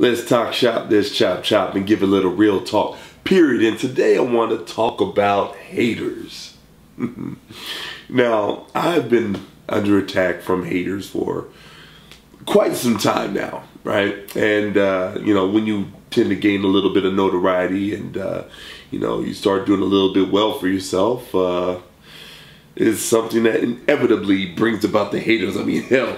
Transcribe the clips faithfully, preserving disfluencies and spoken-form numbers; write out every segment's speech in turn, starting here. Let's talk shop this, chop chop, and give a little real talk, period. And today I want to talk about haters. Now, I've been under attack from haters for quite some time now, right? And, uh, you know, when you tend to gain a little bit of notoriety and, uh, you know, you start doing a little bit well for yourself, uh, it's something that inevitably brings about the haters. I mean, hell,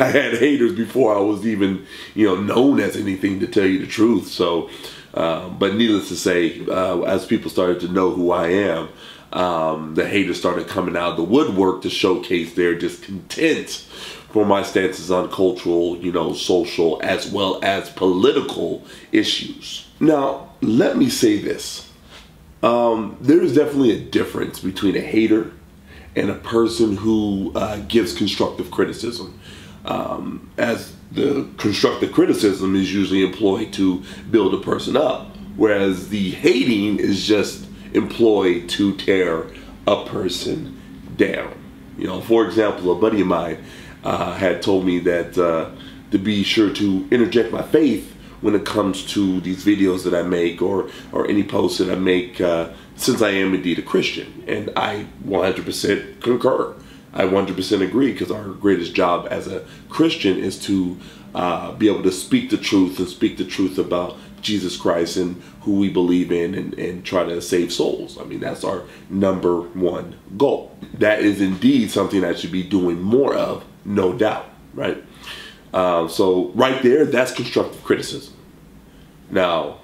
I had haters before I was even, you know, known as anything, to tell you the truth. So, uh, but needless to say, uh, as people started to know who I am, Um, the haters started coming out of the woodwork to showcase their discontent for my stances on cultural, you know, social, as well as political issues. Now, let me say this. Um, there is definitely a difference between a hater and a person who uh, gives constructive criticism, um, as the constructive criticism is usually employed to build a person up, whereas the hating is just employed to tear a person down. You know, for example, a buddy of mine uh, had told me that uh, to be sure to interject my faith when it comes to these videos that I make or or any posts that I make, uh, since I am indeed a Christian. And I one hundred percent concur. I one hundred percent agree, because our greatest job as a Christian is to uh, be able to speak the truth and speak the truth about Jesus Christ and who we believe in, and, and try to save souls. I mean, that's our number one goal. That is indeed something that should be doing more of, no doubt, right? Uh, so right there, that's constructive criticism. Now,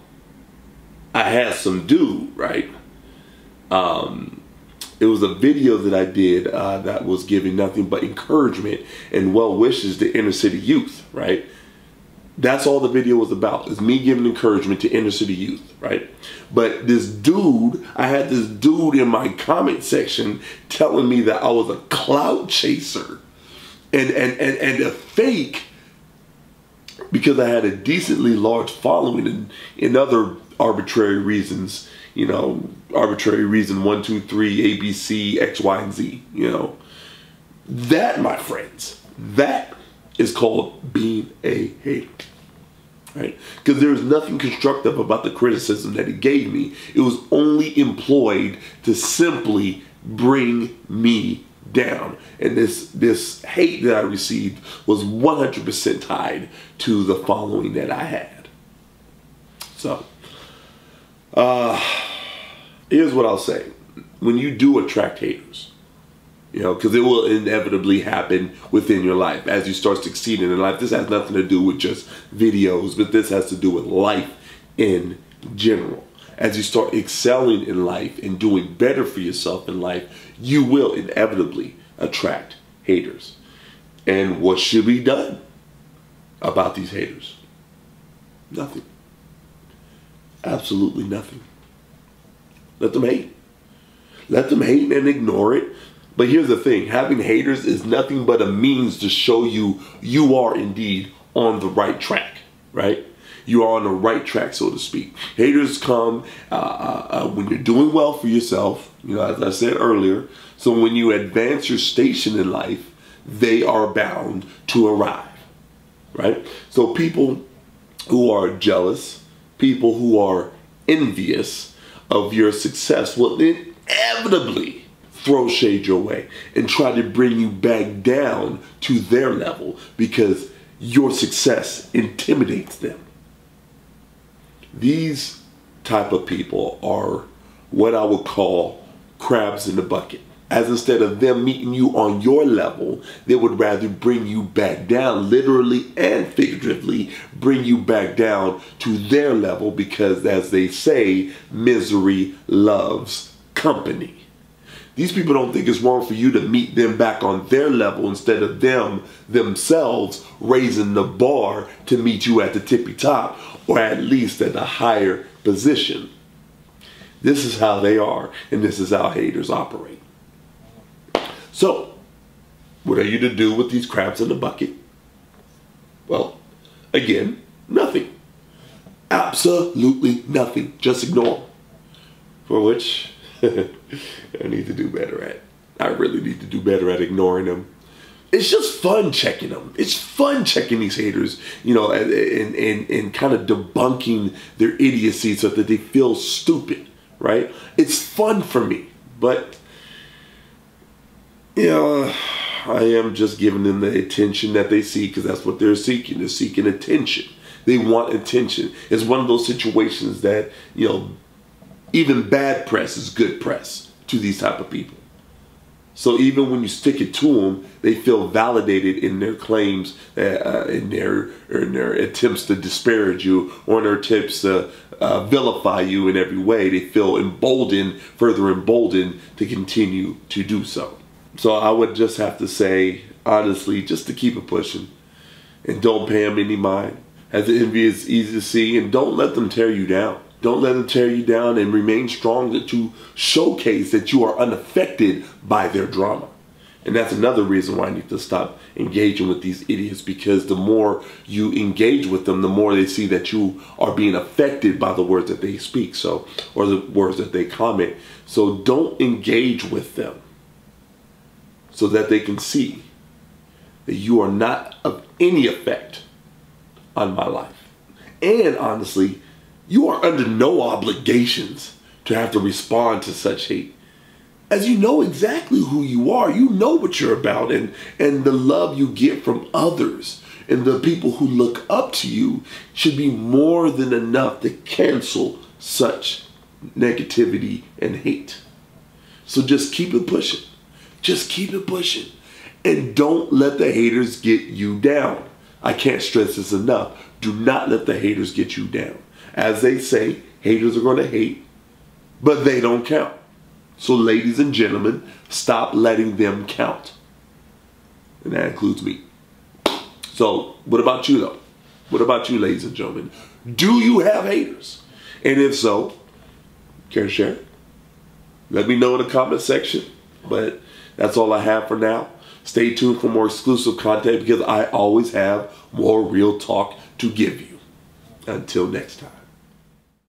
I had some dude, right? Um, it was a video that I did uh, that was giving nothing but encouragement and well wishes to inner city youth, right? That's all the video was about, is me giving encouragement to inner city youth, right? But this dude, I had this dude in my comment section telling me that I was a clout chaser and, and, and, and a fake, because I had a decently large following and, and other arbitrary reasons, you know, arbitrary reason one, two, three, A B C, X, Y, and Z, you know. That, my friends, that is called being a hater. Right? Because there was nothing constructive about the criticism that he gave me. It was only employed to simply bring me down. And this this hate that I received was one hundred percent tied to the following that I had. So, uh, here's what I'll say. When you do attract haters, you know, because it will inevitably happen within your life as you start succeeding in life. This has nothing to do with just videos, but this has to do with life in general. As you start excelling in life and doing better for yourself in life, you will inevitably attract haters. And what should be done about these haters? Nothing. Absolutely nothing. Let them hate. Let them hate and ignore it. But here's the thing, having haters is nothing but a means to show you you are indeed on the right track, right? You are on the right track, so to speak. Haters come uh, uh, when you're doing well for yourself, you know, as I said earlier. So when you advance your station in life, they are bound to arrive, right? So people who are jealous, people who are envious of your success will inevitably throw shade your way and try to bring you back down to their level, because your success intimidates them. These type of people are what I would call crabs in the bucket. As instead of them meeting you on your level, they would rather bring you back down, literally and figuratively, bring you back down to their level, because, as they say, misery loves company. These people don't think it's wrong for you to meet them back on their level, instead of them themselves raising the bar to meet you at the tippy top, or at least at a higher position. This is how they are, and this is how haters operate. So, what are you to do with these crabs in the bucket? Well, again, nothing. Absolutely nothing. Just ignore them. For which I need to do better at. I really need to do better at ignoring them. it's just fun checking them. It's fun checking these haters, you know, and, and, and, and kind of debunking their idiocy so that they feel stupid, right? It's fun for me, but, you know, I am just giving them the attention that they seek, because that's what they're seeking. They're seeking attention. They want attention. It's one of those situations that, you know, even bad press is good press to these type of people. So even when you stick it to them, they feel validated in their claims, uh, in their or in their attempts to disparage you, or in their attempts to uh, vilify you in every way. They feel emboldened, further emboldened to continue to do so. So I would just have to say, honestly, just to keep it pushing, and don't pay them any mind. As the envy is easy to see, and don't let them tear you down. Don't let them tear you down, and remain strong to showcase that you are unaffected by their drama. And that's another reason why I need to stop engaging with these idiots, because the more you engage with them, the more they see that you are being affected by the words that they speak, so, or the words that they comment. So don't engage with them so that they can see that you are not of any effect on my life. And honestly, you are under no obligations to have to respond to such hate, as you know exactly who you are. You know what you're about, and, and the love you get from others and the people who look up to you should be more than enough to cancel such negativity and hate. So just keep it pushing. Just keep it pushing. And don't let the haters get you down. I can't stress this enough. Do not let the haters get you down. As they say, haters are going to hate, but they don't count. So ladies and gentlemen, stop letting them count. And that includes me. So what about you though? What about you, ladies and gentlemen? Do you have haters? And if so, care to share? Let me know in the comment section. But that's all I have for now. Stay tuned for more exclusive content, because I always have more real talk to give you. Until next time.